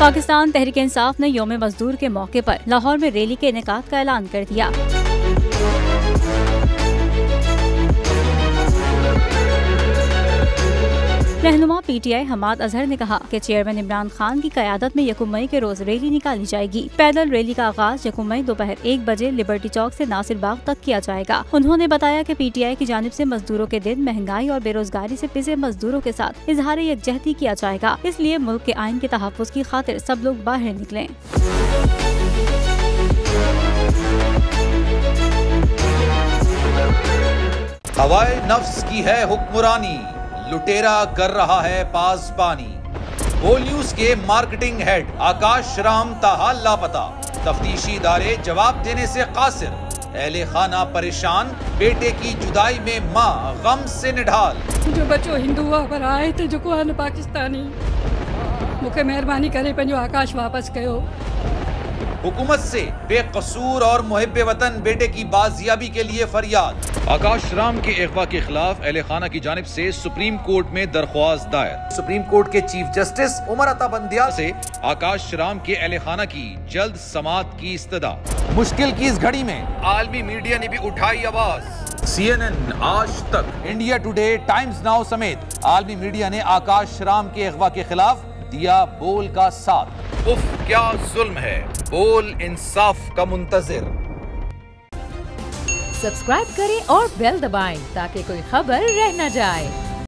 पाकिस्तान तहरीक-ए-इंसाफ ने यौम-ए-मजदूर के मौके पर लाहौर में रैली के इनेकाद का ऐलान कर दिया। रहनुमा PTI हमाद अजहर ने कहा कि चेयरमैन इमरान खान की क़यादत में 1 मई के रोज रैली निकाली जाएगी। पैदल रैली का आगाज 1 मई दोपहर 1 बजे लिबर्टी चौक से नासिर बाग तक किया जाएगा। उन्होंने बताया कि PTI की जानिब से मजदूरों के दिन, महंगाई और बेरोजगारी से पिसे मजदूरों के साथ इजहार यकजहती किया जाएगा, इसलिए मुल्क के आइन के तहफ़्फ़ुज़ की खातिर सब लोग बाहर निकलें। हवाए नफ्स की है हुक्मरानी, लुटेरा कर रहा है पासबानी। बोल्यूस के मार्केटिंग हेड आकाश राम ताहा लापता, तफ्तीशी इदारे जवाब देने से कासिर, अहले खाना परेशान, बेटे की जुदाई में माँ गम से निढाल। जो बच्चों हिंदू हुआ पर आए थे, जो कुआन पाकिस्तानी, मुखे मेहरबानी करे पंजो आकाश वापस कयो। हुकूमत से बेकसूर और मुहिब्बे वतन बेटे की बाजियाबी के लिए फरियाद। आकाश राम के अगवा के खिलाफ अहले खाना की जानिब से सुप्रीम कोर्ट में दरख्वास्त दायर। सुप्रीम कोर्ट के चीफ जस्टिस उमर अता बंदिया से आकाश राम के अहले खाना की जल्द समाअत की इस्तदा। मुश्किल की इस घड़ी में आलमी मीडिया ने भी उठाई आवाज। CNN, आज तक, इंडिया टुडे, टाइम्स नाउ समेत आलमी मीडिया ने आकाश राम के अगवा के खिलाफ दिया बोल का साथ। उफ, क्या जुल्म है, बोल इंसाफ का मुंतजिर। सब्सक्राइब करें और बेल दबाएं ताकि कोई खबर रह न जाए।